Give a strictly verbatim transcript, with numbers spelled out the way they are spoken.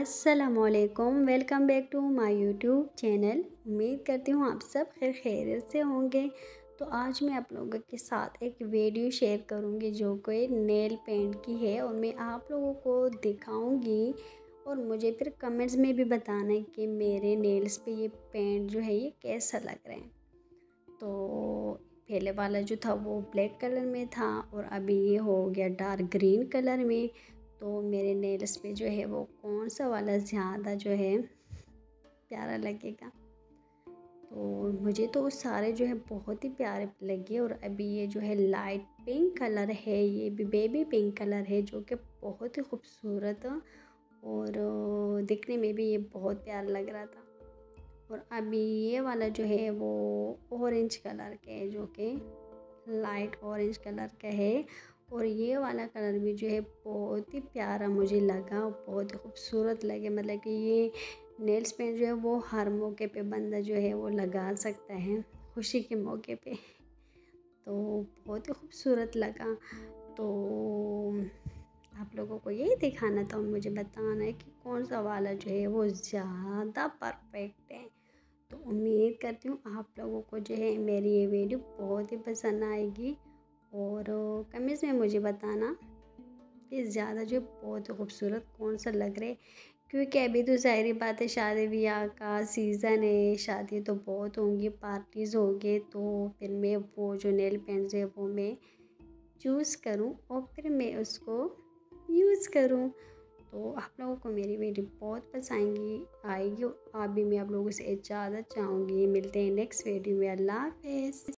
अस्सलामुअलैकुम, welcome back to my YouTube channel. उम्मीद करती हूँ आप सब खैर खैरियत से होंगे। तो आज मैं आप लोगों के साथ एक वीडियो शेयर करूँगी जो कोई नेल पेंट की है, और मैं आप लोगों को दिखाऊँगी और मुझे फिर कमेंट्स में भी बताना है कि मेरे नेल्स पे ये पेंट जो है ये कैसा लग रहा है। तो पहले वाला जो था वो ब्लैक कलर में था और अभी ये हो गया डार्क ग्रीन कलर में। तो मेरे नेल्स पे जो है वो कौन सा वाला ज़्यादा जो है प्यारा लगेगा? तो मुझे तो सारे जो है बहुत ही प्यारे लगे। और अभी ये जो है लाइट पिंक कलर है, ये भी बेबी पिंक कलर है जो कि बहुत ही खूबसूरत और दिखने में भी ये बहुत प्यारा लग रहा था। और अभी ये वाला जो है वो ऑरेंज कलर का है जो कि लाइट ऑरेंज कलर का है, और ये वाला कलर भी जो है बहुत ही प्यारा मुझे लगा और बहुत ही खूबसूरत लगे। मतलब कि ये नेल्स पेंट जो है वो हर मौके पे बंदा जो है वो लगा सकता है, खुशी के मौके पे। तो बहुत ही खूबसूरत लगा। तो आप लोगों को यही दिखाना था, मुझे बताना है कि कौन सा वाला जो है वो ज़्यादा परफेक्ट है। तो उम्मीद करती हूँ आप लोगों को जो है मेरी ये वीडियो बहुत ही पसंद आएगी, और कमेंट्स में मुझे बताना कि ज़्यादा जो बहुत खूबसूरत कौन सा लग रहा है। क्योंकि अभी तो ज़ाहिर बात है शादी ब्याह का सीज़न है, शादी तो बहुत होंगी, पार्टीज़ होंगी, तो फिर मैं वो जो नेल पेंट्स है वो मैं चूज़ करूँ और फिर मैं उसको यूज़ करूँ। तो आप लोगों को मेरी वीडियो बहुत पसंद आएगी, और आप भी, मैं आप लोगों से इजाज़त चाहूँगी। मिलते हैं नेक्स्ट वीडियो में। अल्लाह हाफ़िज़।